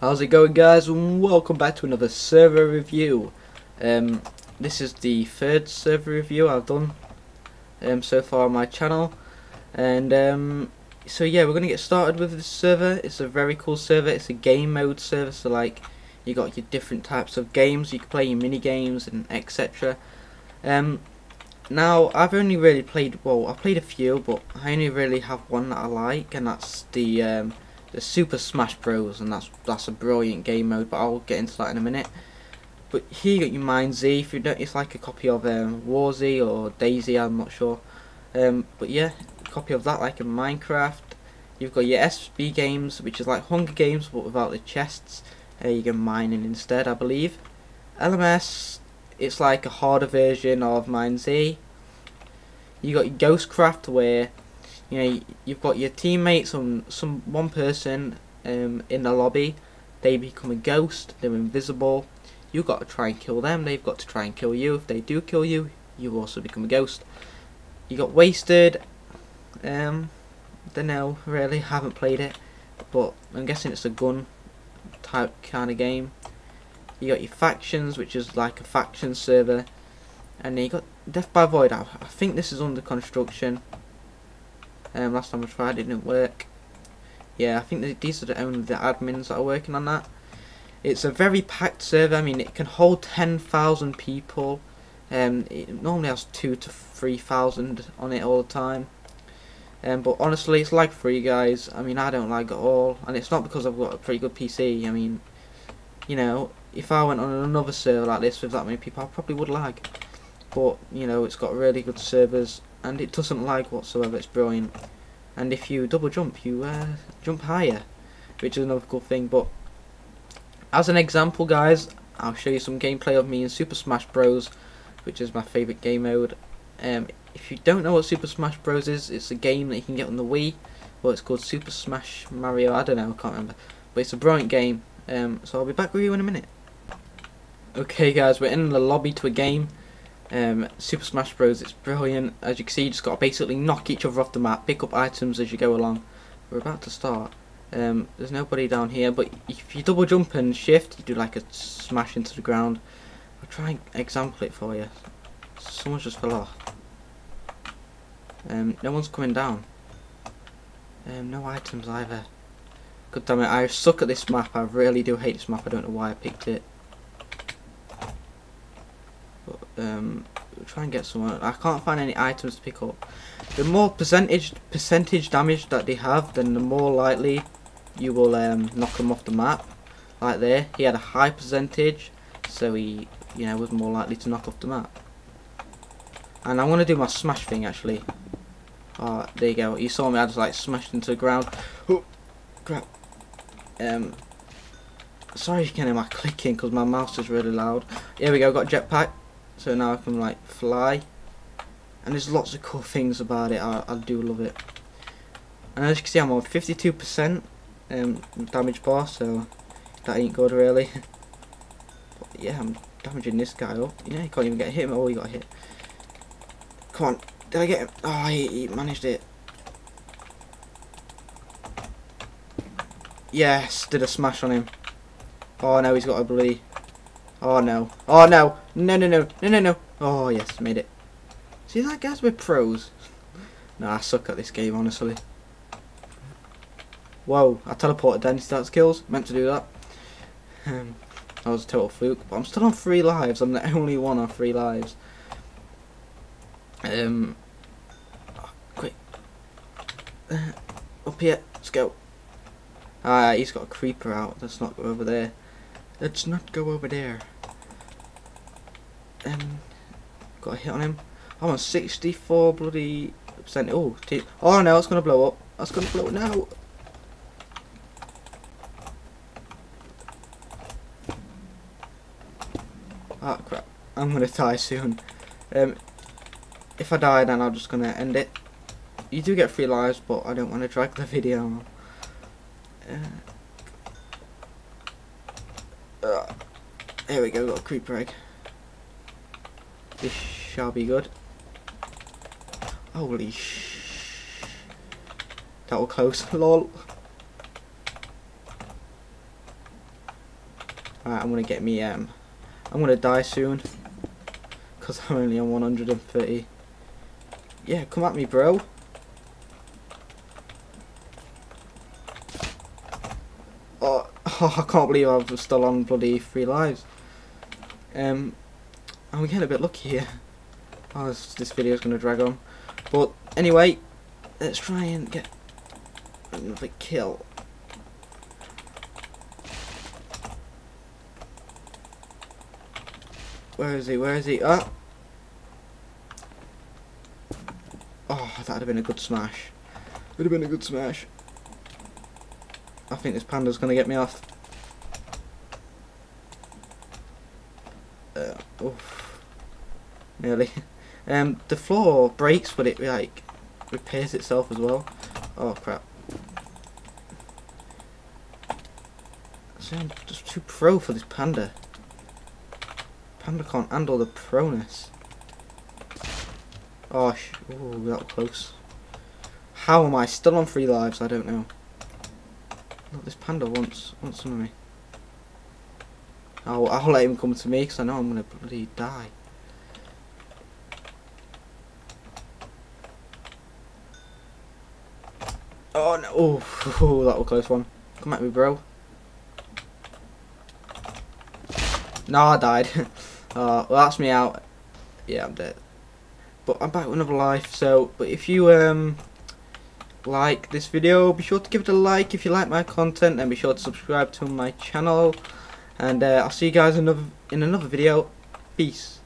How's it going, guys, and welcome back to another server review. This is the third server review I've done so far on my channel, and so yeah, we're gonna get started with this server. It's a very cool server. It's a game mode server, so like you got your different types of games you can play, your mini games and etc. Now I've only really played, well, I've played a few, but I only really have one that I like, and that's the Super Smash Bros, and that's a brilliant game mode, but I'll get into that in a minute. But here you got your MineZ, if you don't, it's like a copy of War Z or Day Z, I'm not sure. But yeah, a copy of that, like in Minecraft. You've got your SB games, which is like Hunger Games but without the chests. You can mine in instead, I believe. LMS, it's like a harder version of MineZ. You got your Ghost Craft, where you know, you've got your teammates on one person in the lobby. They become a ghost. They're invisible. You've got to try and kill them. They've got to try and kill you. If they do kill you, you also become a ghost. You got Wasted. Don't know, really haven't played it, but I'm guessing it's a gun type kind of game. You got your Factions, which is like a faction server, and then you got Death by Void. I think this is under construction. Last time I tried it didn't work. Yeah, I think that these are only the admins that are working on that. It's a very packed server. I mean, it can hold 10,000 people. It normally has 2,000 to 3,000 on it all the time. But honestly, it's like free, guys. I mean, I don't like it at all, and it's not because I've got a pretty good PC. I mean, you know, if I went on another server like this with that many people, I probably would lag. But you know, it's got really good servers, and it doesn't lag whatsoever. It's brilliant. And if you double jump, you jump higher, which is another cool thing. But as an example, guys, I'll show you some gameplay of me in Super Smash Bros, which is my favourite game mode. If you don't know what Super Smash Bros is, it's a game that you can get on the Wii. Well, it's called Super Smash Mario, I don't know, I can't remember, but it's a brilliant game. So I'll be back with you in a minute. Okay, guys, we're in the lobby to a game. Super Smash Bros, it's brilliant. As you can see, you just got to basically knock each other off the map, pick up items as you go along. We're about to start. There's nobody down here, but if you double jump and shift, you do like a smash into the ground. I'll try and example it for you. Someone's just fell off. No one's coming down. No items either. God damn it, I suck at this map. I really do hate this map. I don't know why I picked it. We'll try and get someone. I can't find any items to pick up. The more percentage damage that they have, then the more likely you will knock them off the map. Like there, he had a high percentage, so he, you know, was more likely to knock off the map. And I want to do my smash thing actually. Oh, there you go. You saw me. I just like smashed into the ground. Oh, crap. Sorry, you can hear my clicking because my mouse is really loud. Here we go. Got jetpack. So now I can like fly, and there's lots of cool things about it. I do love it. And as you can see, I'm on 52% damage bar, so that ain't good really. But yeah, I'm damaging this guy up. You know, you can't even get hit. Oh, you got hit. Come on, did I get him? Oh, he managed it. Yes, did a smash on him. Oh no, he's got a bloody. Oh no! Oh no! No! No! No! No! No! No! Oh yes, made it. See that, guys? We're pros. Nah, I suck at this game, honestly. Whoa! I teleported down to start skills. Meant to do that. That was a total fluke. But I'm still on 3 lives. I'm the only one on 3 lives. Oh, quick! Up here. Let's go. Ah, he's got a creeper out. Let's not go over there. Let's not go over there. Got a hit on him. I'm on 64 bloody percent. Oh, oh no, it's gonna blow up. It's gonna blow up now. Ah, crap. I'm gonna die soon. If I die, then I'm just gonna end it. You do get 3 lives, but I don't want to drag the video on. Here we go, got a creeper egg. This shall be good. Holy sh! That was close. Lol. I'm gonna get me I'm gonna die soon because I'm only on 130. Yeah, come at me, bro. Oh, I can't believe I'm still on bloody 3 lives. I'm getting a bit lucky here. Oh, this video's gonna drag on. But anyway, let's try and get another kill. Where is he? Where is he? Ah! Oh, that'd have been a good smash. Would have been a good smash. I think this panda's gonna get me off. Oof. Nearly. The floor breaks, but it like repairs itself as well. Oh crap! See, I'm just too pro for this panda. Panda can't handle the proness. Oh, ooh, that was close. How am I still on 3 lives? I don't know. Look, this panda wants some of me. I'll let him come to me because I know I'm gonna bloody die. Oh no! Oh, that was a close one. Come at me, bro. No, I died. Well, that's me out. Yeah, I'm dead. But I'm back with another life. So, but if you like this video, be sure to give it a like if you like my content, and be sure to subscribe to my channel. And I'll see you guys in another video. Peace.